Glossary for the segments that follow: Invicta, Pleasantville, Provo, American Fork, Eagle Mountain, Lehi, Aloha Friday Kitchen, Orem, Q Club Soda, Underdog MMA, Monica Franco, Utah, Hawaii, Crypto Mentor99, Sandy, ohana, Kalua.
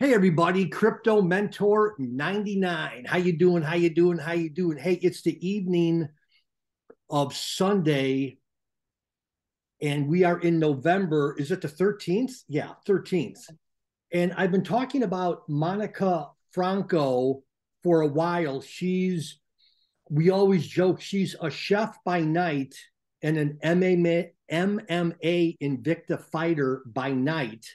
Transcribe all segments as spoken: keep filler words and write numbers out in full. Hey everybody, Crypto Mentor ninety-nine. How you doing? How you doing? How you doing? Hey, it's the evening of Sunday and we are in November. Is it the thirteenth? Yeah, thirteenth. And I've been talking about Monica Franco for a while. She's, we always joke, she's a chef by night and an M M A, M M A Invicta fighter by night.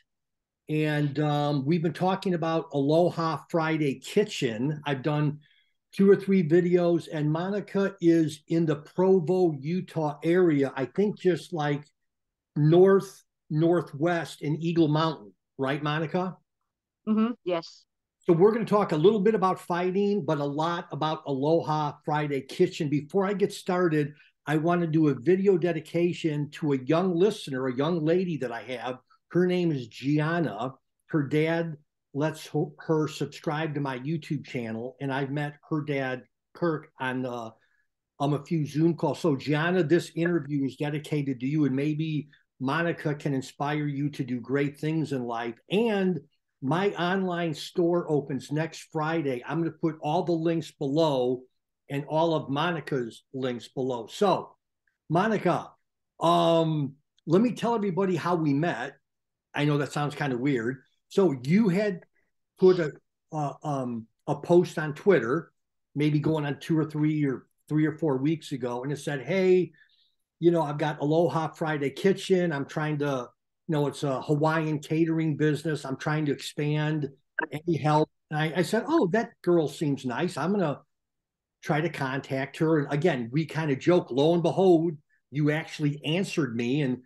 And um, we've been talking about Aloha Friday Kitchen. I've done two or three videos, and Monica is in the Provo, Utah area, I think just like north, northwest in Eagle Mountain, right, Monica? Mm-hmm. Yes. So we're going to talk a little bit about fighting, but a lot about Aloha Friday Kitchen. Before I get started, I want to do a video dedication to a young listener, a young lady that I have. Her name is Gianna. Her dad lets her subscribe to my YouTube channel, and I've met her dad, Kirk, on uh, um, a few Zoom calls. So, Gianna, this interview is dedicated to you, and maybe Monica can inspire you to do great things in life. And my online store opens next Friday. I'm going to put all the links below and all of Monica's links below. So, Monica, um, let me tell everybody how we met. I know that sounds kind of weird. So you had put a uh, um, a post on Twitter, maybe going on two or three or three or four weeks ago, and it said, "Hey, you know, I've got Aloha Friday Kitchen. I'm trying to, you know, it's a Hawaiian catering business. I'm trying to expand. Any help?" And I, I said, "Oh, that girl seems nice. I'm gonna try to contact her." And again, we kind of joke. Lo and behold, you actually answered me, and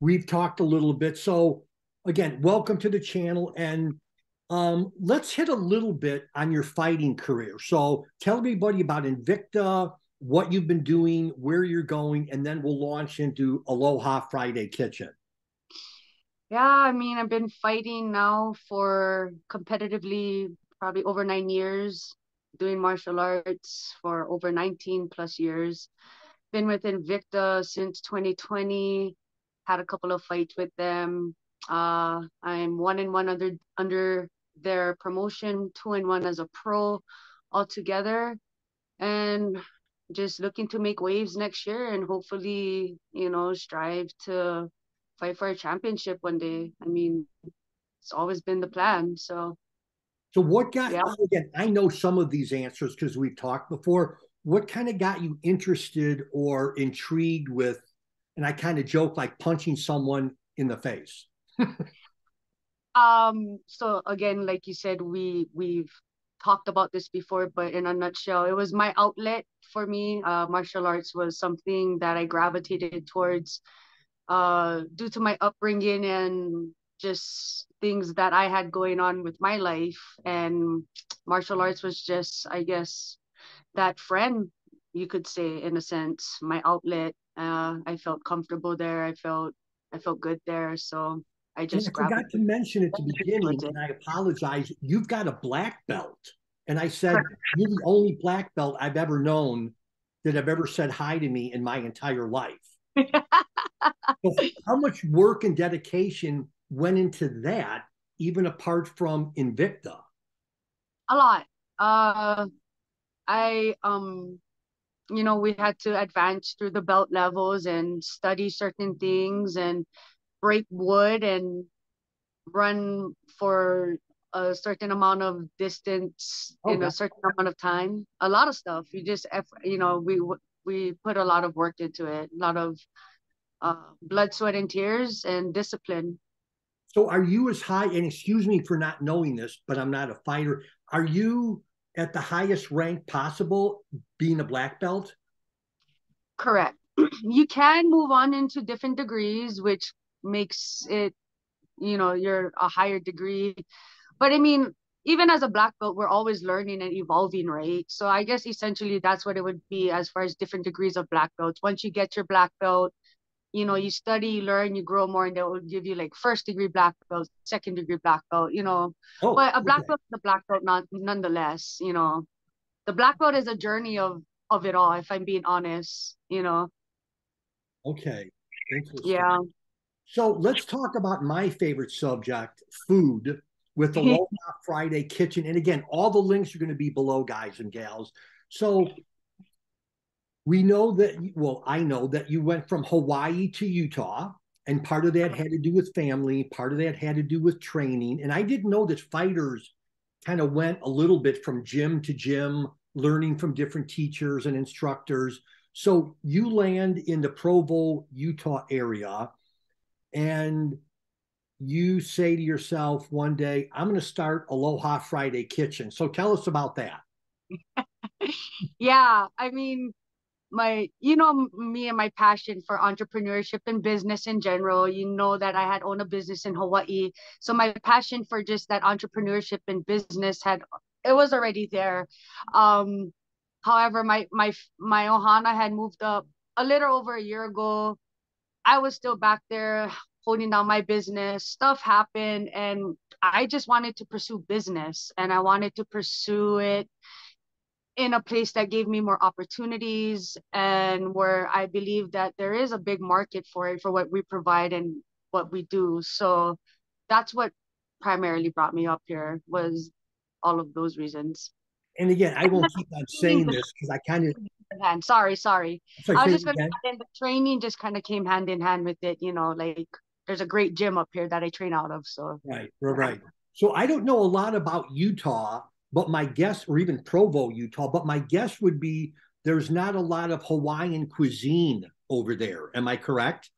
we've talked a little bit. So. Again, welcome to the channel, and um, let's hit a little bit on your fighting career. So tell everybody about Invicta, what you've been doing, where you're going, and then we'll launch into Aloha Friday Kitchen. Yeah, I mean, I've been fighting now for competitively probably over nine years, doing martial arts for over nineteen plus years. Been with Invicta since twenty twenty, had a couple of fights with them. Uh, I'm one and one under under their promotion, two and one as a pro altogether, and just looking to make waves next year and hopefully, you know, strive to fight for a championship one day. I mean, it's always been the plan. So, so what got yeah. again? I know some of these answers because we've talked before. What kind of got you interested or intrigued with? And I kind of joke like punching someone in the face. um so again, like you said, we we've talked about this before, but in a nutshell, it was my outlet for me. Uh martial arts was something that I gravitated towards uh due to my upbringing and just things that I had going on with my life, and martial arts was just, I guess, that friend, you could say, in a sense, my outlet. uh I felt comfortable there, I felt I felt good there, so I just I forgot it. to mention at the beginning, and I apologize. You've got a black belt, and I said you're the only black belt I've ever known that have ever said hi to me in my entire life. So how much work and dedication went into that, even apart from Invicta? A lot. Uh, I um. You know, we had to advance through the belt levels and study certain things and break wood and run for a certain amount of distance okay. in a certain amount of time. A lot of stuff. You just, you know, we we put a lot of work into it. A lot of uh, blood, sweat, and tears and discipline. So are you as high, and excuse me for not knowing this, but I'm not a fighter. Are you at the highest rank possible, being a black belt? Correct. You can move on into different degrees, which makes it, you know, you're a higher degree. But I mean, even as a black belt, we're always learning and evolving, right? So I guess essentially that's what it would be as far as different degrees of black belts. Once you get your black belt, you know, you study, you learn, you grow more, and that will give you like first degree black belt, second degree black belt, you know. Oh, but a black okay. belt is a black belt not, nonetheless, you know. The black belt is a journey of, of it all, if I'm being honest, you know. Okay. Yeah. So let's talk about my favorite subject, food. with the Aloha Friday Kitchen. And again, all the links are going to be below, guys and gals. So we know that, well, I know that you went from Hawaii to Utah, and part of that had to do with family. Part of that had to do with training. And I didn't know that fighters kind of went a little bit from gym to gym, learning from different teachers and instructors. So you land in the Provo, Utah area, and you say to yourself one day, I'm going to start Aloha Friday Kitchen. So tell us about that. Yeah, I mean, my, you know, me and my passion for entrepreneurship and business in general, you know that I had owned a business in Hawaii. So my passion for just that entrepreneurship and business had, it was already there. Um, however, my, my, my ohana had moved up a little over a year ago. I was still back there holding down my business. Stuff happened, and I just wanted to pursue business, and I wanted to pursue it in a place that gave me more opportunities and where I believe that there is a big market for it, for what we provide and what we do. So that's what primarily brought me up here, was all of those reasons. And again, I won't keep on saying this because I kind of... Hand. Sorry, sorry. sorry I was just going to add in, the training just kind of came hand in hand with it. You know, like there's a great gym up here that I train out of. So Right, right, right. So I don't know a lot about Utah, but my guess, or even Provo, Utah, but my guess would be there's not a lot of Hawaiian cuisine over there. Am I correct?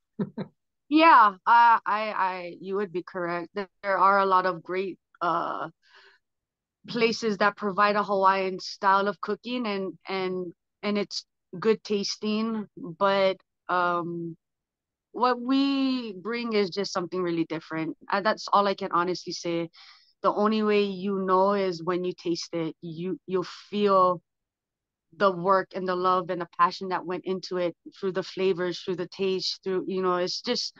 Yeah, I, I, I, you would be correct. There are a lot of great uh, places that provide a Hawaiian style of cooking, and, and, and it's good tasting, but um, what we bring is just something really different. I, that's all I can honestly say. The only way you know is when you taste it. You, you'll feel the work and the love and the passion that went into it, through the flavors, through the taste, through, you know, it's just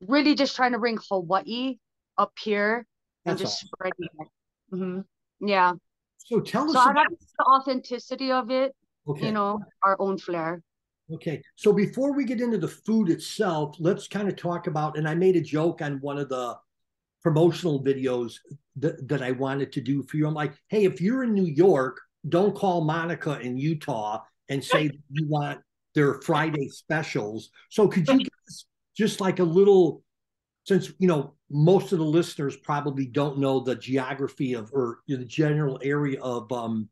really just trying to bring Hawaii up here and That's just awesome. spreading it. Mm-hmm. Yeah. So tell us so about the authenticity of it, okay. you know, our own flair. Okay. So before we get into the food itself, let's kind of talk about, and I made a joke on one of the promotional videos that, that I wanted to do for you. I'm like, hey, if you're in New York, don't call Monica in Utah and say you want their Friday specials. So could you give us just like a little, since, you know, most of the listeners probably don't know the geography of, or the general area of um,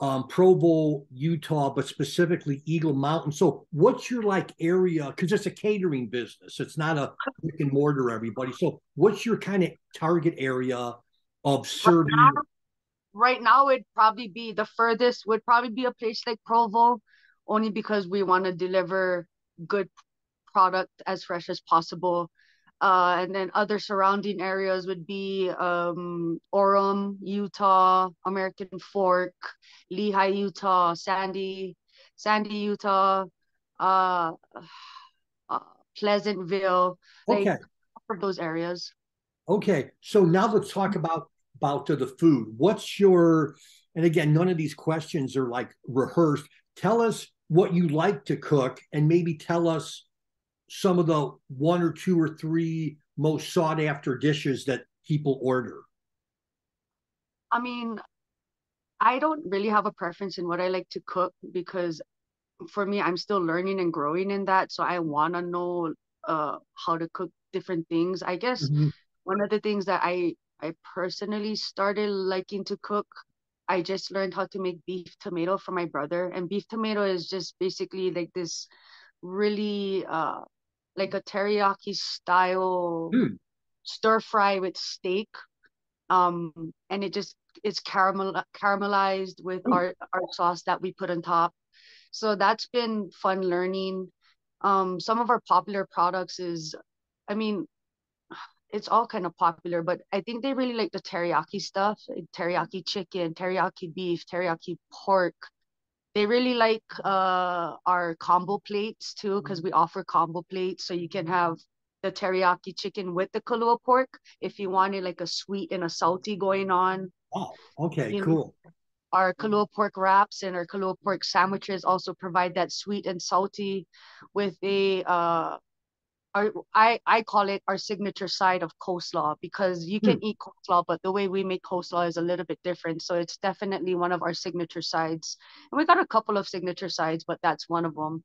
um, Provo, Utah, but specifically Eagle Mountain. So what's your like area? Because it's a catering business. It's not a brick and mortar, everybody. So what's your kind of target area of serving? Right now, right now it'd probably be the furthest would probably be a place like Provo, only because we want to deliver good product as fresh as possible. Uh, and then other surrounding areas would be um, Orem, Utah, American Fork, Lehi, Utah, Sandy, Sandy, Utah, uh, uh, Pleasantville, okay. like all of those areas. Okay. So now let's talk about, about the food. What's your, and again, none of these questions are like rehearsed. Tell us what you like to cook, and maybe tell us some of the one or two or three most sought after dishes that people order. I mean, I don't really have a preference in what I like to cook, because for me, I'm still learning and growing in that. So I want to know uh, how to cook different things. I guess mm-hmm. one of the things that I, I personally started liking to cook, I just learned how to make beef tomato for my brother. And beef tomato is just basically like this really uh, like a teriyaki style mm. stir fry with steak, um, and it just it's caramel caramelized with mm. our our sauce that we put on top. So that's been fun learning. Um, some of our popular products is, I mean, it's all kind of popular, but I think they really like the teriyaki stuff, like teriyaki chicken, teriyaki beef, teriyaki pork. They really like uh, our combo plates too, because we offer combo plates. So you can have the teriyaki chicken with the kalua pork if you wanted like a sweet and a salty going on. Oh, okay, you cool. know, our kalua pork wraps and our kalua pork sandwiches also provide that sweet and salty with a uh, our, I, I call it our signature side of coleslaw, because you can mm. eat coleslaw, but the way we make coleslaw is a little bit different. So it's definitely one of our signature sides. And we got a couple of signature sides, but that's one of them.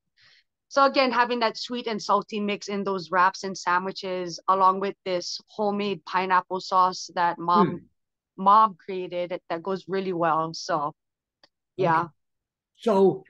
So again, having that sweet and salty mix in those wraps and sandwiches, along with this homemade pineapple sauce that mom mm. mom created, that goes really well. So, yeah. Okay. So,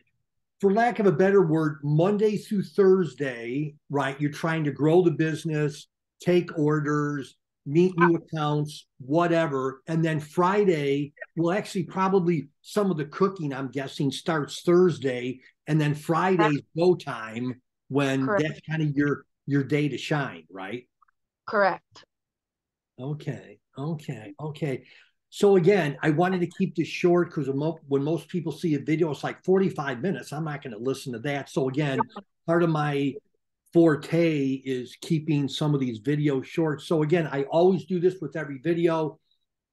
for lack of a better word, Monday through Thursday, right? You're trying to grow the business, take orders, meet new accounts, whatever. And then Friday, well, actually probably some of the cooking, I'm guessing, starts Thursday. And then Friday's go time, when Correct. That's kind of your, your day to shine, right? Correct. Okay. Okay. Okay. So again, I wanted to keep this short because when most people see a video, it's like forty-five minutes. I'm not going to listen to that. So again, part of my forte is keeping some of these videos short. So again, I always do this with every video.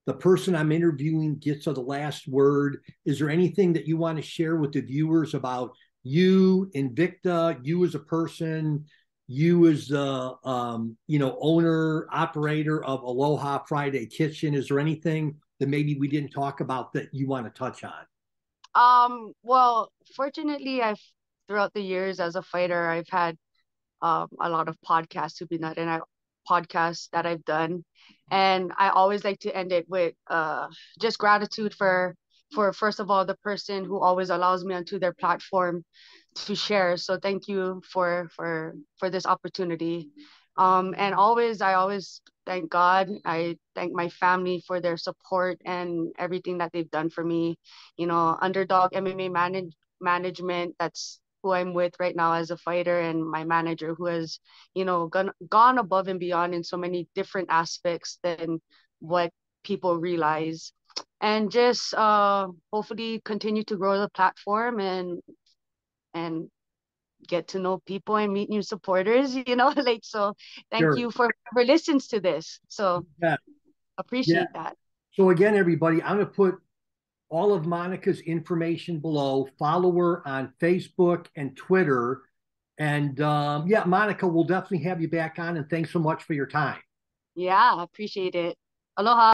The person I'm interviewing gets the last word. Is there anything that you want to share with the viewers about you, Invicta, you as a person, you as the um, you know, owner, operator of Aloha Friday Kitchen? Is there anything that maybe we didn't talk about that you want to touch on? Um, well, fortunately, I've throughout the years as a fighter, I've had um, a lot of podcasts who've been at, and I podcasts that I've done, and I always like to end it with uh, just gratitude for, for first of all, the person who always allows me onto their platform to share. So thank you for for for this opportunity. Um, and always, I always thank God. I thank my family for their support and everything that they've done for me. You know, Underdog M M A manage, management, that's who I'm with right now as a fighter, and my manager, who has, you know, gone, gone above and beyond in so many different aspects than what people realize. And just uh, hopefully continue to grow the platform and and get to know people and meet new supporters, you know, like, so thank sure. you for whoever listens to this. So yeah. appreciate yeah. that. So again, everybody, I'm going to put all of Monica's information below. Follow her on Facebook and Twitter. And um, yeah, Monica, we'll definitely have you back on. And thanks so much for your time. Yeah, appreciate it. Aloha.